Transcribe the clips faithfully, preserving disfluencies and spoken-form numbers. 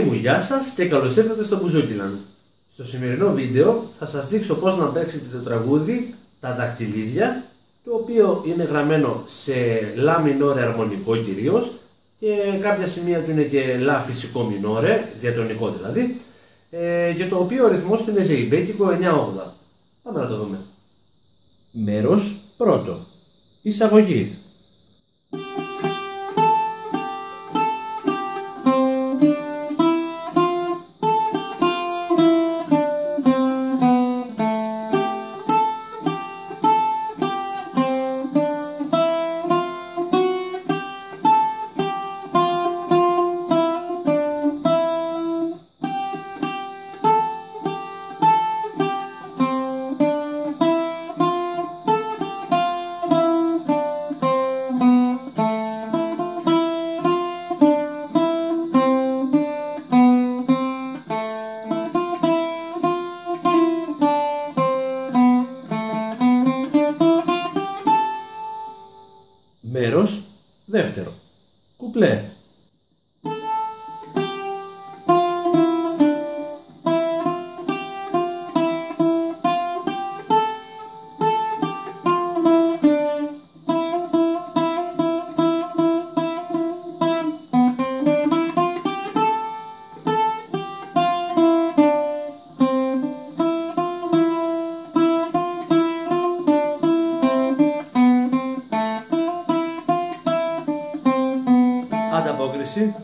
φίλοι μου, γεια σας και καλώς ήρθατε στο Bouzoukiland. Στο σημερινό βίντεο θα σας δείξω πώς να παίξετε το τραγούδι «Τα δαχτυλίδια», το οποίο είναι γραμμένο σε λάμινόρε αρμονικό κυρίως και κάποια σημεία του είναι και λα φυσικό μινόρε, διατονικό δηλαδή, και το οποίο ο ρυθμός του είναι Zeimpekiko εννιά όγδοα. Πάμε να το δούμε. Μέρος πρώτο. Εισαγωγή. Μέρος δεύτερο. Κουπλέ. Ανταπόκριση.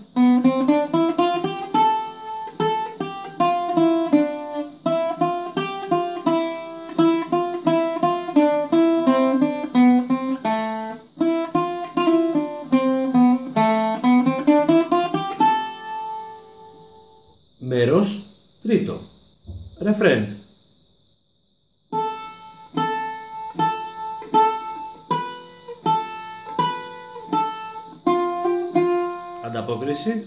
Μέρος τρίτο. Ρεφρέν. Ανταπόκριση.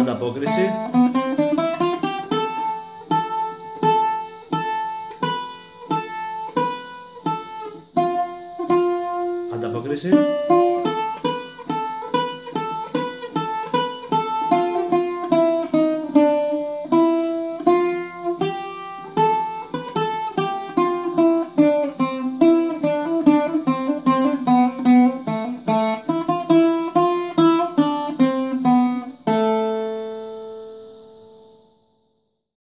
Ανταπόκριση. Ανταπόκριση.